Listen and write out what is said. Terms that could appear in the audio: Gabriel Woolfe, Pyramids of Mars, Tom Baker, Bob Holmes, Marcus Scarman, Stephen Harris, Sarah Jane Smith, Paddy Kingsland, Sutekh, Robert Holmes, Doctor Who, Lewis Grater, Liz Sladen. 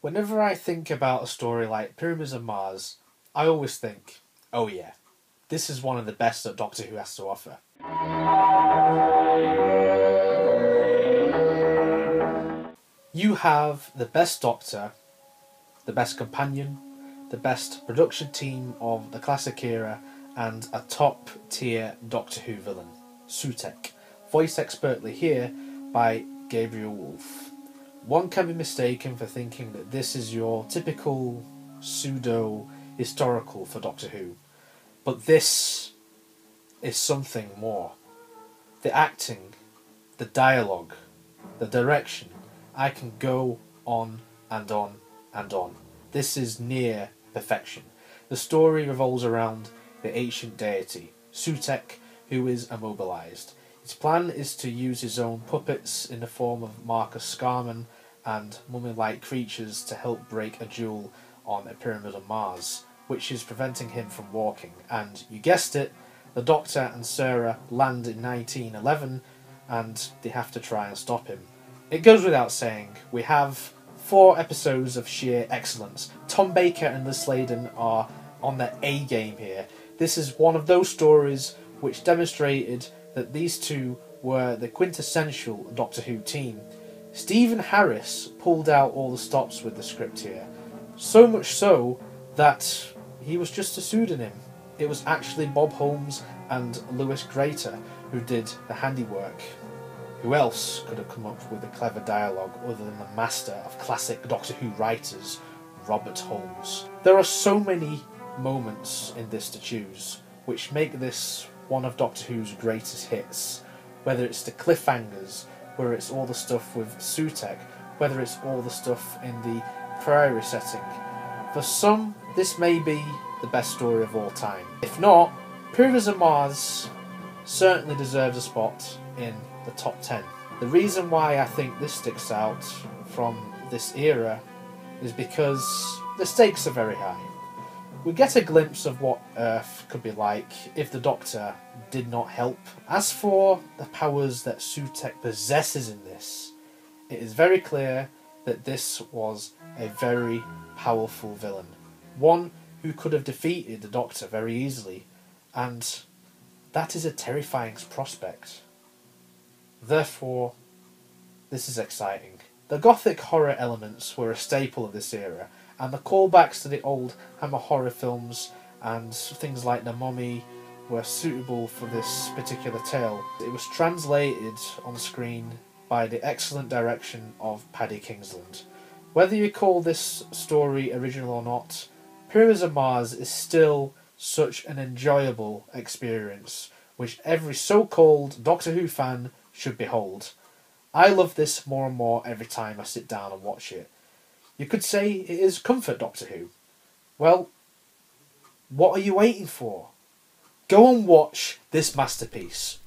Whenever I think about a story like Pyramids of Mars, I always think, oh yeah, this is one of the best that Doctor Who has to offer. You have the best Doctor, the best companion, the best production team of the classic era, and a top-tier Doctor Who villain, Sutekh, voiced expertly here by Gabriel Woolfe. One can be mistaken for thinking that this is your typical pseudo-historical for Doctor Who, but this is something more. The acting, the dialogue, the direction, I can go on and on and on. This is near perfection. The story revolves around the ancient deity, Sutekh, who is immobilised. His plan is to use his own puppets in the form of Marcus Scarman and mummy-like creatures to help break a jewel on a pyramid on Mars, which is preventing him from walking. And you guessed it, the Doctor and Sarah land in 1911 and they have to try and stop him. It goes without saying, we have 4 episodes of sheer excellence. Tom Baker and Liz Sladen are on their A game here. This is one of those stories which demonstrated that these two were the quintessential Doctor Who team. Stephen Harris pulled out all the stops with the script here, so much so that he was just a pseudonym. It was actually Bob Holmes and Lewis Grater who did the handiwork. Who else could have come up with a clever dialogue other than the master of classic Doctor Who writers, Robert Holmes? There are so many moments in this to choose, which make this one of Doctor Who's greatest hits, whether it's the cliffhangers, whether it's all the stuff with Sutekh, whether it's all the stuff in the priory setting. For some, this may be the best story of all time. If not, Pyramids of Mars certainly deserves a spot in the top 10. The reason why I think this sticks out from this era is because the stakes are very high. We get a glimpse of what Earth could be like if the Doctor did not help. As for the powers that Sutekh possesses in this, it is very clear that this was a very powerful villain. One who could have defeated the Doctor very easily, and that is a terrifying prospect. Therefore, this is exciting. The Gothic horror elements were a staple of this era, and the callbacks to the old Hammer horror films and things like The Mummy were suitable for this particular tale. It was translated on screen by the excellent direction of Paddy Kingsland. Whether you call this story original or not, Pyramids of Mars is still such an enjoyable experience, which every so-called Doctor Who fan should behold. I love this more and more every time I sit down and watch it. You could say it is comfort Doctor Who. Well, what are you waiting for? Go and watch this masterpiece.